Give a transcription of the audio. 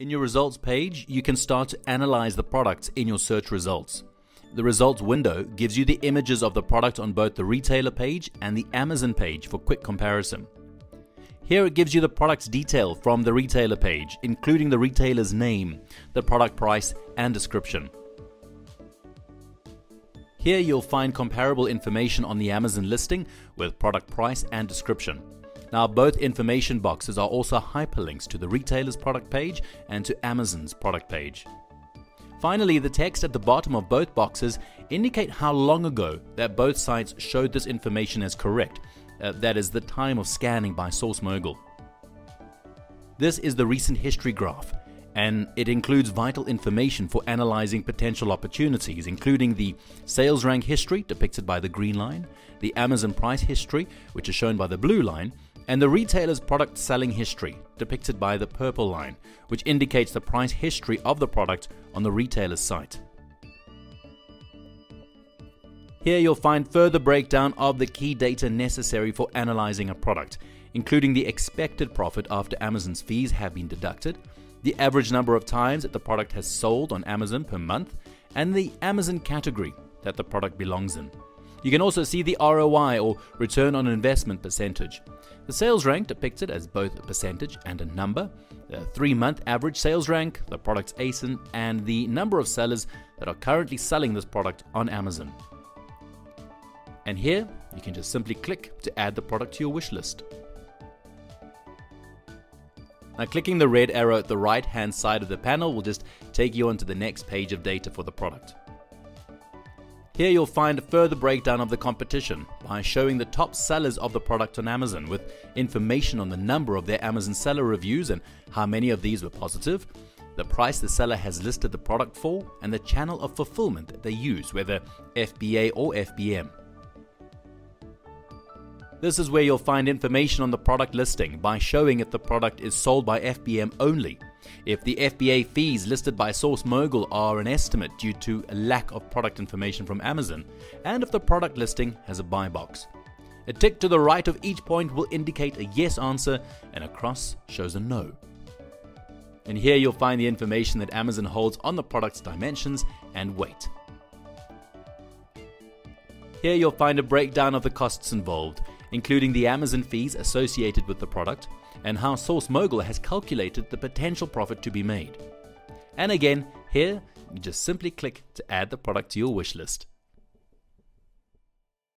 In your results page, you can start to analyze the products in your search results. The results window gives you the images of the product on both the retailer page and the Amazon page for quick comparison. Here it gives you the product's detail from the retailer page, including the retailer's name, the product price and description. Here you'll find comparable information on the Amazon listing with product price and description. Now, both information boxes are also hyperlinks to the retailer's product page and to Amazon's product page. Finally, the text at the bottom of both boxes indicate how long ago that both sites showed this information as correct, that is, the time of scanning by SourceMogul. This is the recent history graph, and it includes vital information for analyzing potential opportunities, including the sales rank history, depicted by the green line, the Amazon price history, which is shown by the blue line, and the retailer's product selling history, depicted by the purple line, which indicates the price history of the product on the retailer's site. Here you'll find further breakdown of the key data necessary for analyzing a product, including the expected profit after Amazon's fees have been deducted, the average number of times that the product has sold on Amazon per month, and the Amazon category that the product belongs in. You can also see the ROI, or return on investment percentage. The sales rank, depicted as both a percentage and a number, the 3-month average sales rank, the product's ASIN, and the number of sellers that are currently selling this product on Amazon. And here, you can just simply click to add the product to your wish list. Now, clicking the red arrow at the right-hand side of the panel will just take you onto the next page of data for the product. Here you'll find a further breakdown of the competition by showing the top sellers of the product on Amazon, with information on the number of their Amazon seller reviews and how many of these were positive, the price the seller has listed the product for, and the channel of fulfillment that they use, whether FBA or FBM. This is where you'll find information on the product listing by showing if the product is sold by FBM only, if the FBA fees listed by SourceMogul are an estimate due to a lack of product information from Amazon, and if the product listing has a buy box. A tick to the right of each point will indicate a yes answer, and a cross shows a no. And here you'll find the information that Amazon holds on the product's dimensions and weight. Here you'll find a breakdown of the costs involved, including the Amazon fees associated with the product, and how SourceMogul has calculated the potential profit to be made. And again, here, you just simply click to add the product to your wish list.